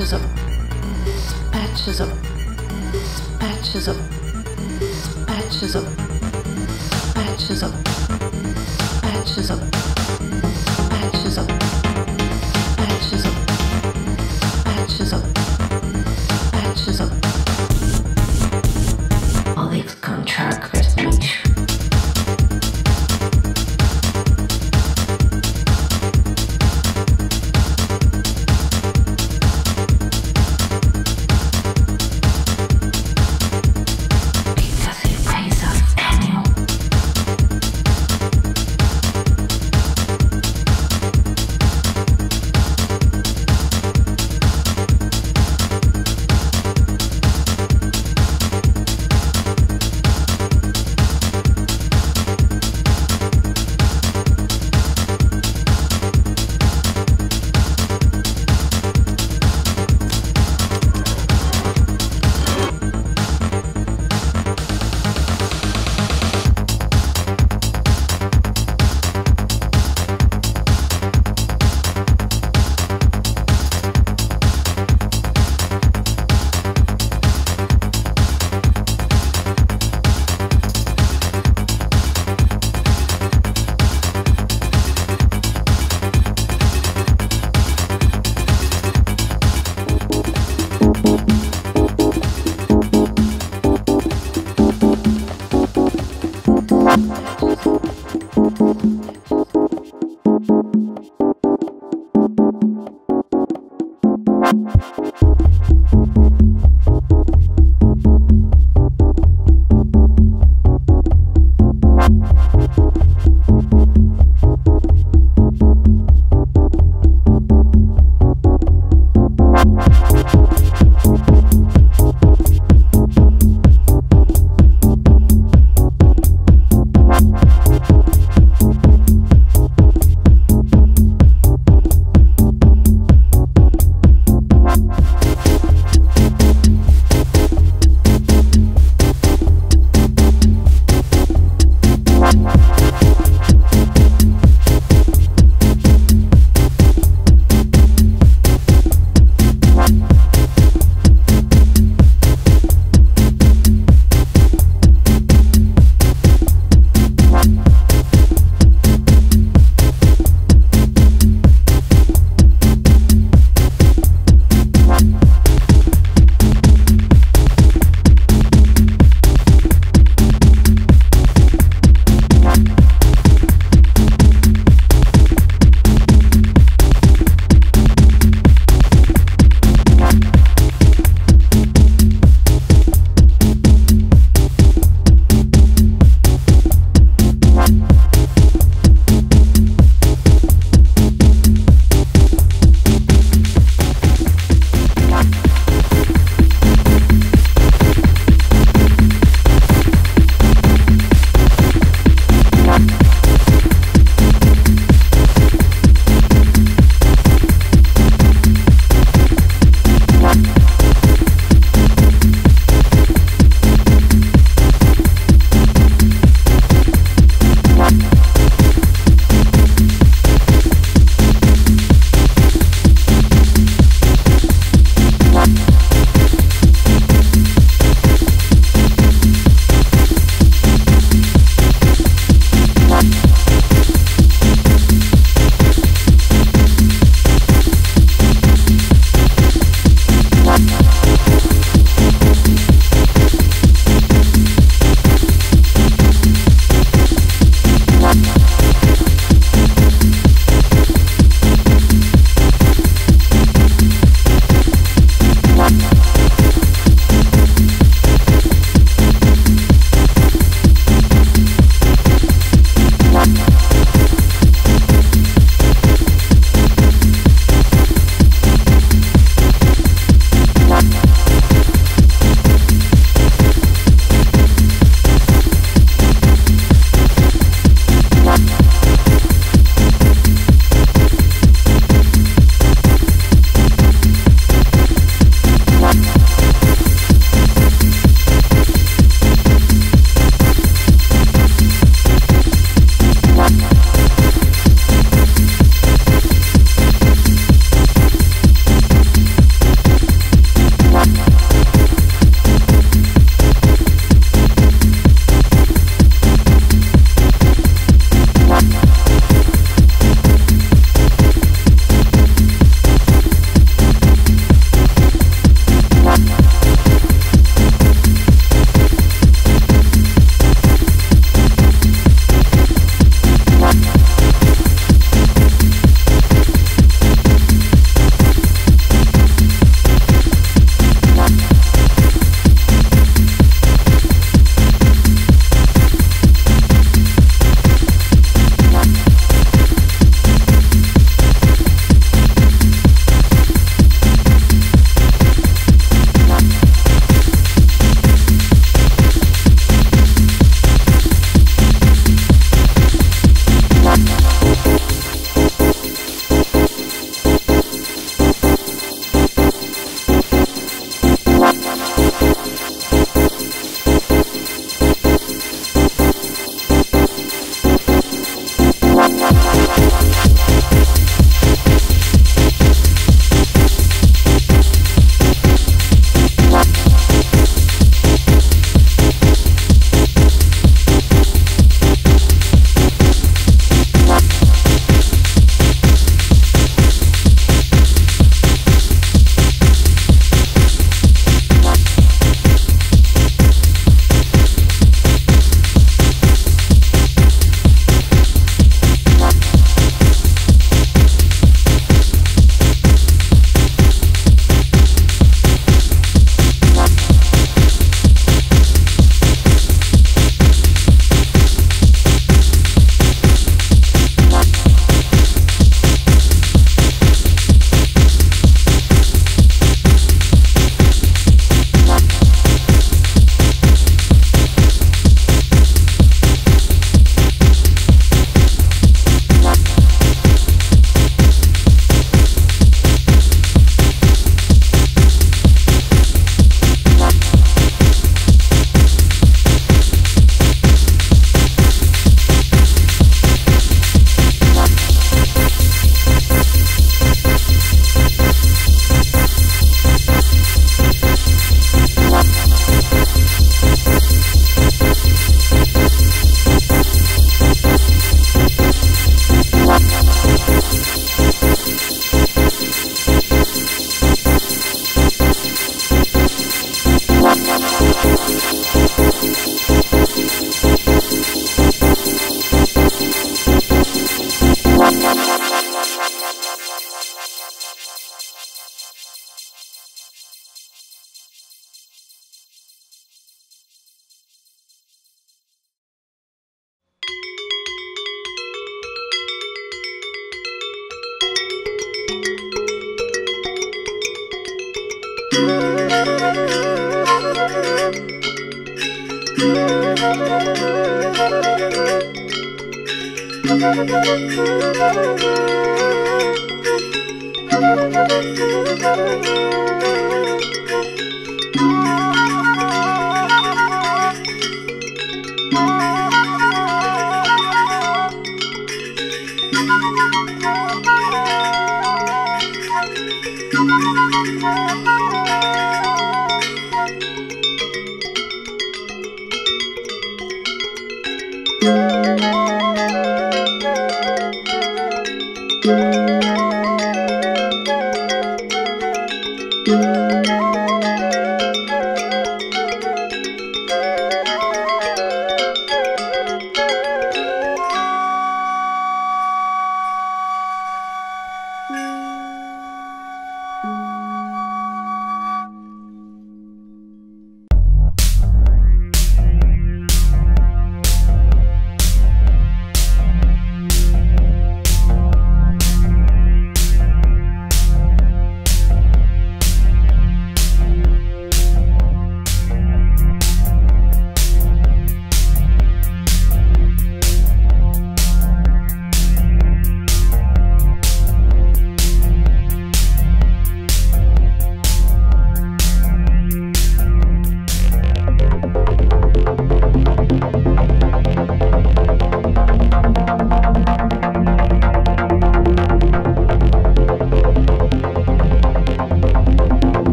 patches of, patches of, patches of, patches of, patches of, patches of, patches of, patches of, patches of, patches of. All these contractors make.